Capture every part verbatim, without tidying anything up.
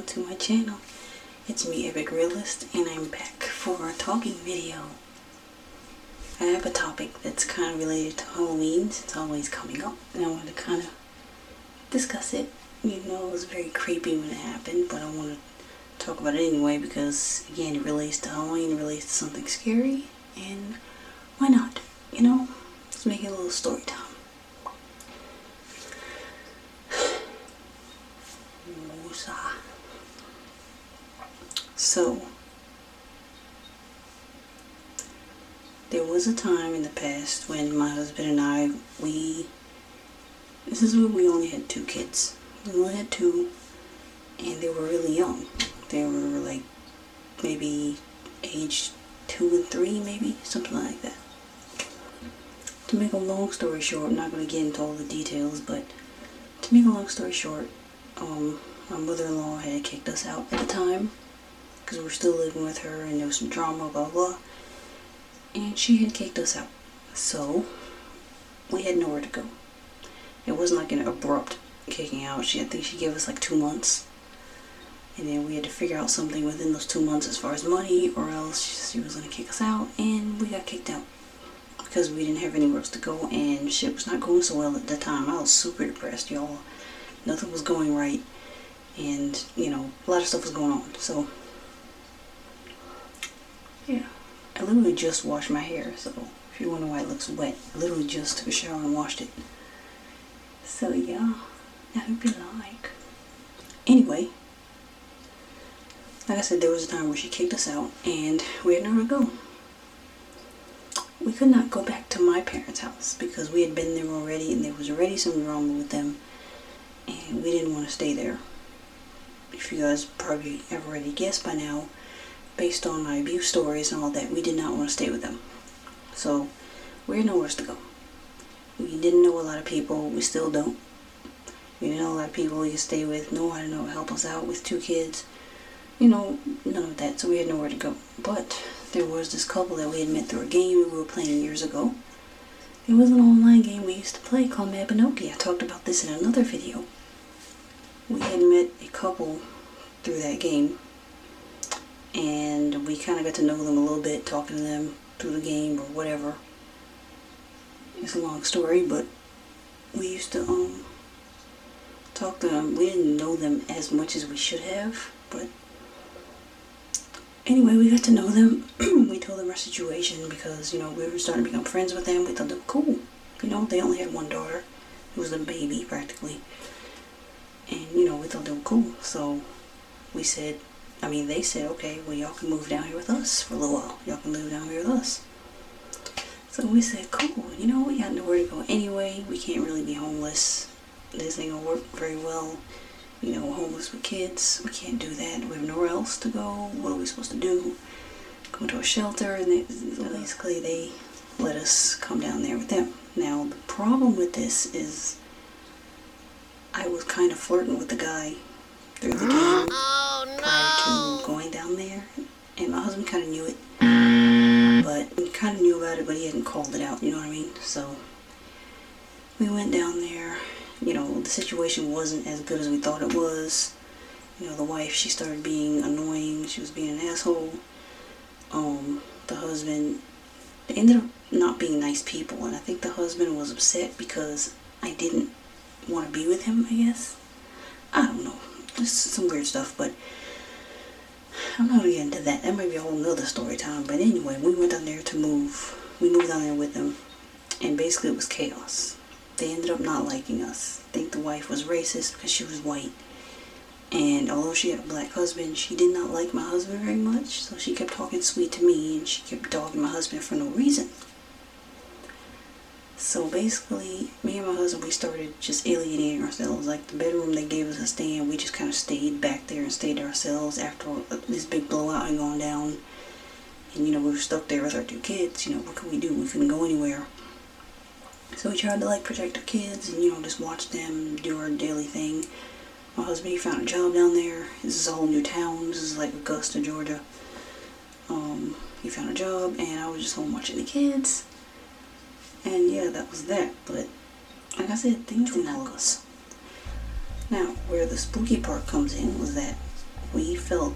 welcome to my channel. It's me, Epic Realist, and I'm back for a talking video. I have a topic that's kind of related to Halloween. It's always coming up, and I want to kind of discuss it. You know, it was very creepy when it happened, but I want to talk about it anyway because, again, it relates to Halloween, it relates to something scary, and why not? You know, let's make it a little story time. So, there was a time in the past when my husband and I, we, this is when we only had two kids. We only had two, and they were really young. They were like, maybe age two and three, maybe, something like that. To make a long story short, I'm not going to get into all the details, but to make a long story short, um, my mother-in-law had kicked us out at the time, because we were still living with her, and there was some drama, blah, blah, and she had kicked us out, so we had nowhere to go. It wasn't like an abrupt kicking out. She, I think she gave us like two months, and then we had to figure out something within those two months as far as money, or else she was going to kick us out, and we got kicked out, because we didn't have anywhere else to go, and shit was not going so well at the time. I was super depressed, y'all. Nothing was going right, and, you know, a lot of stuff was going on, so... yeah, I literally just washed my hair, so if you wonder why it looks wet, I literally just took a shower and washed it. So yeah, that would be like. Anyway, like I said, there was a time where she kicked us out and we had nowhere to go. We could not go back to my parents' house because we had been there already and there was already some drama with them and we didn't want to stay there. If you guys probably have already guessed by now, based on my abuse stories and all that, we did not want to stay with them. So, we had nowhere else to go. We didn't know a lot of people. We still don't. We didn't know a lot of people we could stay with. No one to help us out with two kids. You know, none of that. So we had nowhere to go. But there was this couple that we had met through a game we were playing years ago. It was an online game we used to play called Mabinoki. I talked about this in another video. We had met a couple through that game. And we kind of got to know them a little bit, talking to them through the game or whatever. It's a long story, but we used to um talk to them. We didn't know them as much as we should have, but anyway, we got to know them. We told them our situation because, you know, we were starting to become friends with them. We thought they were cool. You know, they only had one daughter who was a baby practically. And, you know, we thought they were cool. So we said... I mean, they said, okay, well, y'all can move down here with us for a little while. Y'all can live down here with us. So we said, cool, you know, we got nowhere to go anyway. We can't really be homeless. This ain't gonna work very well. You know, we're homeless with kids. We can't do that. We have nowhere else to go. What are we supposed to do? Go to a shelter, and they, basically they let us come down there with them. Now, the problem with this is I was kind of flirting with the guy through the game. Prior to going down there, and my husband kind of knew it, but he kind of knew about it, but he hadn't called it out, you know what I mean? So we went down there. You know, the situation wasn't as good as we thought it was. You know, the wife, she started being annoying, she was being an asshole. Um, the husband, they ended up not being nice people, and I think the husband was upset because I didn't want to be with him, I guess. I don't know. Just some weird stuff, but I'm not gonna get into that. That might be a whole nother story time. But anyway, we went down there to move. We moved down there with them, and basically it was chaos. They ended up not liking us. I think the wife was racist because she was white, and although she had a black husband, she did not like my husband very much. So she kept talking sweet to me, and she kept dogging my husband for no reason. So basically, me and my husband, we started just alienating ourselves. Like, the bedroom they gave us a stay in, we just kind of stayed back there and stayed ourselves after this big blowout had gone down. And, you know, we were stuck there with our two kids. You know, what could we do? We couldn't go anywhere. So we tried to, like, protect our kids and, you know, just watch them do our daily thing. My husband, he found a job down there. This is a whole new town. This is, like, Augusta, Georgia. Um, he found a job, and I was just home watching the kids. And yeah, that was that, but like I said, things did not go. Now, where the spooky part comes in was that we felt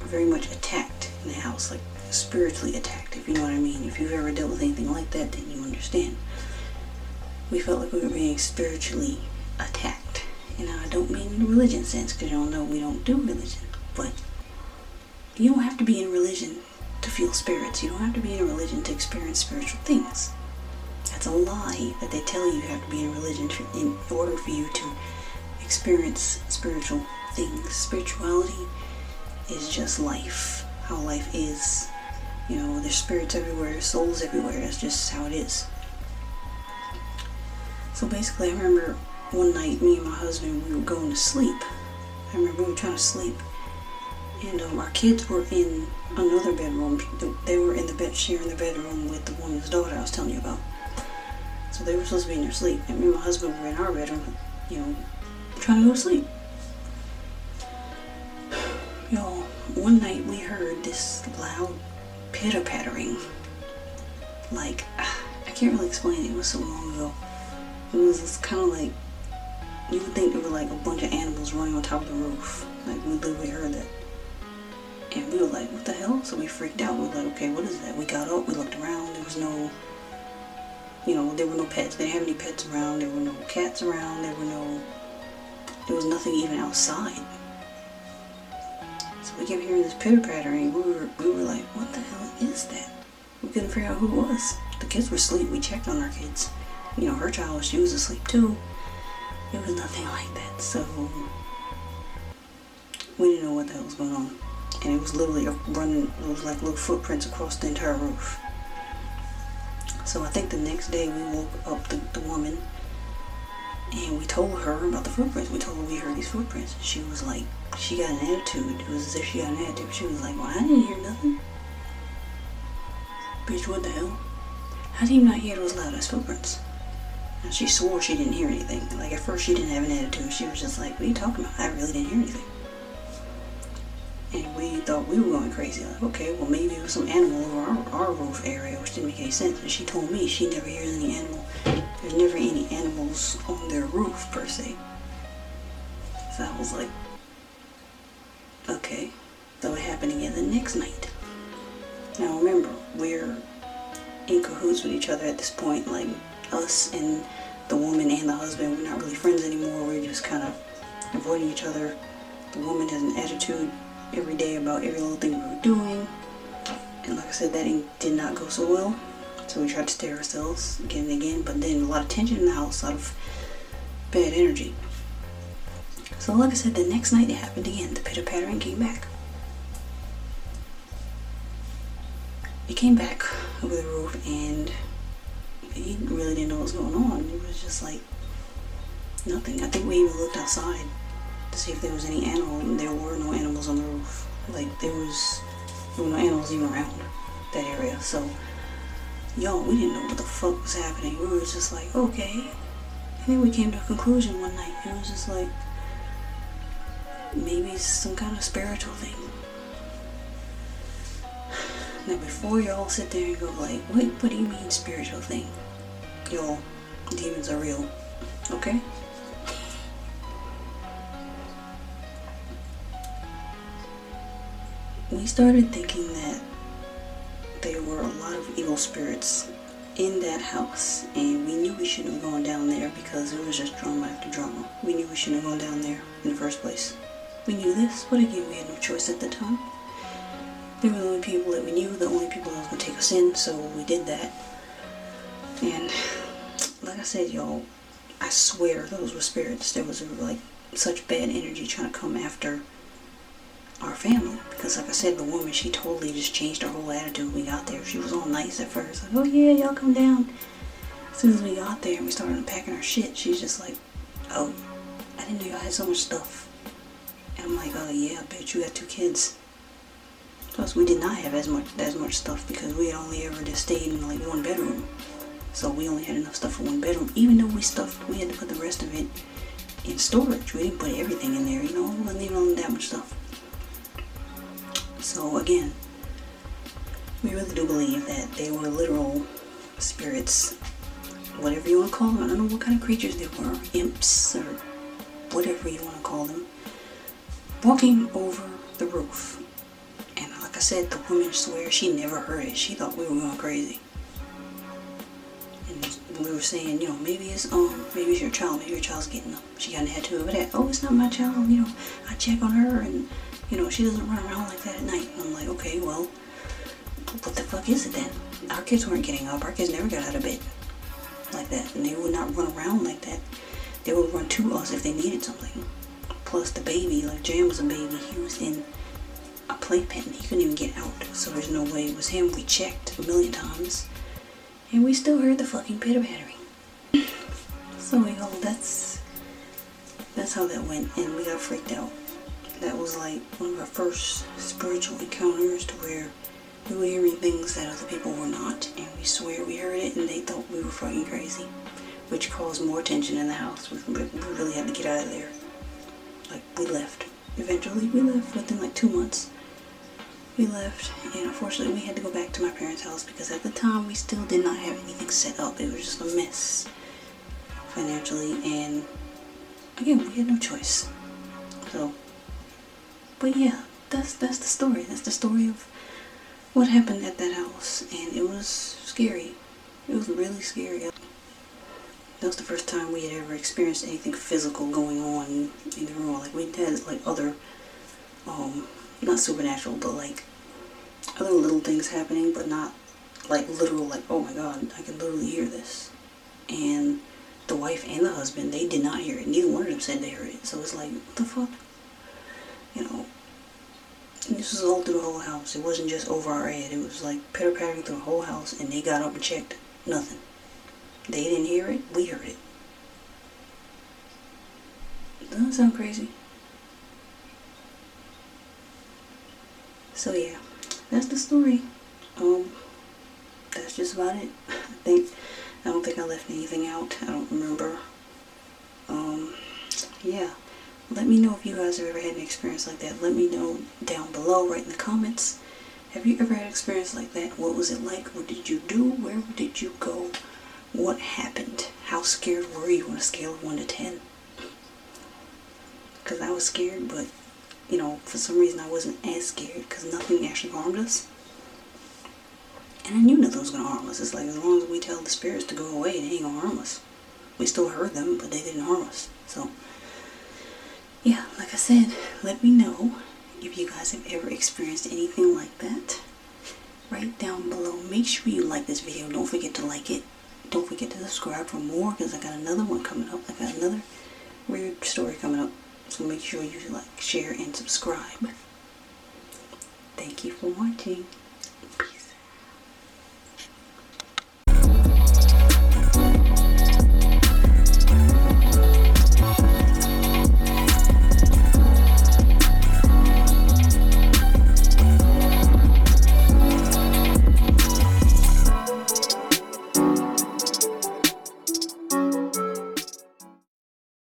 very much attacked in the house, like spiritually attacked, if you know what I mean. If you've ever dealt with anything like that, then you understand. We felt like we were being spiritually attacked. And I don't mean in a religion sense, because y'all know we don't do religion, but you don't have to be in religion to feel spirits. You don't have to be in a religion to experience spiritual things. That's a lie that they tell you you have to be in religion to, in order for you to experience spiritual things. Spirituality is just life, how life is. You know, there's spirits everywhere, souls everywhere. That's just how it is. So basically, I remember one night, me and my husband, we were going to sleep. I remember we were trying to sleep, and um, our kids were in another bedroom. They were in the bed, sharing the bedroom with the woman's daughter I was telling you about. So they were supposed to be in their sleep, and me and my husband were in our bedroom, you know, trying to go to sleep. Y'all, one night we heard this loud pitter-pattering. Like, I can't really explain it, it was so long ago. It was kind of like, you would think there were like a bunch of animals running on top of the roof. Like, we literally heard that. And we were like, what the hell? So we freaked out. We were like, okay, what is that? We got up, we looked around, there was no... You know, there were no pets. They didn't have any pets around. There were no cats around. There were no... There was nothing even outside. So we kept hearing this pitter-pattering. We were, we were like, what the hell is that? We couldn't figure out who it was. The kids were asleep. We checked on our kids. You know, her child, she was asleep too. It was nothing like that. So we didn't know what the hell was going on. And it was literally running, it was like little footprints across the entire roof. So I think the next day we woke up the, the woman and we told her about the footprints. We told her we heard these footprints. She was like, she got an attitude. It was as if she got an attitude. She was like, well, I didn't hear nothing. Bitch, what the hell? How do you not hear those loud ass footprints? And she swore she didn't hear anything. Like, at first she didn't have an attitude. She was just like, what are you talking about? I really didn't hear anything. And we thought we were going crazy, like, okay, well, maybe it was some animal over our, our roof area, which didn't make any sense. And she told me she never hears any animal. There's never any animals on their roof, per se. So I was like, okay. So it happened again the next night. Now remember, we're in cahoots with each other at this point. Like, us and the woman and the husband, we're not really friends anymore. We're just kind of avoiding each other. The woman has an attitude every day about every little thing we were doing, and like I said, that did not go so well. So we tried to stare ourselves again and again, but then a lot of tension in the house, a lot of bad energy. So like I said, the next night it happened again. The pitter-pattering came back. It came back over the roof, and you really didn't know what was going on. It was just like nothing. I think we even looked outside to see if there was any animal, and there were no animals on the roof. Like, there was, there were no animals even around that area. So, y'all, we didn't know what the fuck was happening. We were just like, okay. And then we came to a conclusion one night. It was just like, maybe some kind of spiritual thing. Now, before y'all sit there and go like, what, what do you mean spiritual thing? Y'all, demons are real, okay? We started thinking that there were a lot of evil spirits in that house, and we knew we shouldn't have gone down there because it was just drama after drama. We knew we shouldn't have gone down there in the first place. We knew this, but again, we had no choice at the time. They were the only people that we knew, the only people that was going to take us in, so we did that. And like I said, y'all, I swear those were spirits. There was like such bad energy trying to come after our family, because like I said, the woman, she totally just changed her whole attitude when we got there. She was all nice at first, like, oh yeah, y'all come down. As soon as we got there and we started unpacking our shit, she's just like, oh, I didn't know y'all had so much stuff. And I'm like, oh yeah, I bet you got two kids. Plus, we did not have as much as much stuff, because we had only ever just stayed in like one bedroom, so we only had enough stuff for one bedroom. Even though we stuffed, we had to put the rest of it in storage. We didn't put everything in there, you know. It wasn't even that much stuff. So again, we really do believe that they were literal spirits, whatever you want to call them. I don't know what kind of creatures they were, imps or whatever you want to call them, walking over the roof. And like I said, the woman swears she never heard it. She thought we were going crazy. And we were saying, you know, maybe it's um, maybe it's your child. Maybe your child's getting up. She got an tattoo of that. Oh, it's not my child. You know, I check on her, and you know, she doesn't run around like that at night. And I'm like, okay, well, what the fuck is it then? Our kids weren't getting up. Our kids never got out of bed like that, and they would not run around like that. They would run to us if they needed something. Plus the baby, like Jam was a baby, he was in a playpen. He couldn't even get out, so there's no way it was him. We checked a million times, and we still heard the fucking pitter pattering. So we go, that's that's how that went, and we got freaked out. That was like one of our first spiritual encounters, to where we were hearing things that other people were not, and we swear we heard it, and they thought we were fucking crazy, which caused more tension in the house. We, we really had to get out of there. Like, we left. Eventually, we left within like two months. We left, and unfortunately, we had to go back to my parents' house because at the time, we still did not have anything set up. It was just a mess financially, and again, we had no choice. So, but yeah, that's that's the story. That's the story of what happened at that house, and it was scary. It was really scary. That was the first time we had ever experienced anything physical going on in the room. Like, we had like other, um, not supernatural, but like other little things happening, but not like literal, like, oh my god, I can literally hear this. And the wife and the husband, they did not hear it. Neither one of them said they heard it. So it's like, what the fuck? You know. And this was all through the whole house. It wasn't just over our head. It was like pitter-pattering through the whole house, and they got up and checked. Nothing. They didn't hear it. We heard it. Doesn't that sound crazy? So yeah, that's the story. Um, that's just about it. I think I don't think I left anything out. I don't remember. Um, yeah. Let me know if you guys have ever had an experience like that. Let me know down below, right in the comments. Have you ever had an experience like that? What was it like? What did you do? Where did you go? What happened? How scared were you on a scale of one to ten? Because I was scared, but, you know, for some reason I wasn't as scared because nothing actually harmed us. And I knew nothing was going to harm us. It's like, as long as we tell the spirits to go away, they ain't going to harm us. We still heard them, but they didn't harm us. So, yeah, like I said, let me know if you guys have ever experienced anything like that. Right down below. Make sure you like this video. Don't forget to like it. Don't forget to subscribe for more, because I got another one coming up. I got another weird story coming up. So make sure you like, share, and subscribe. Thank you for watching.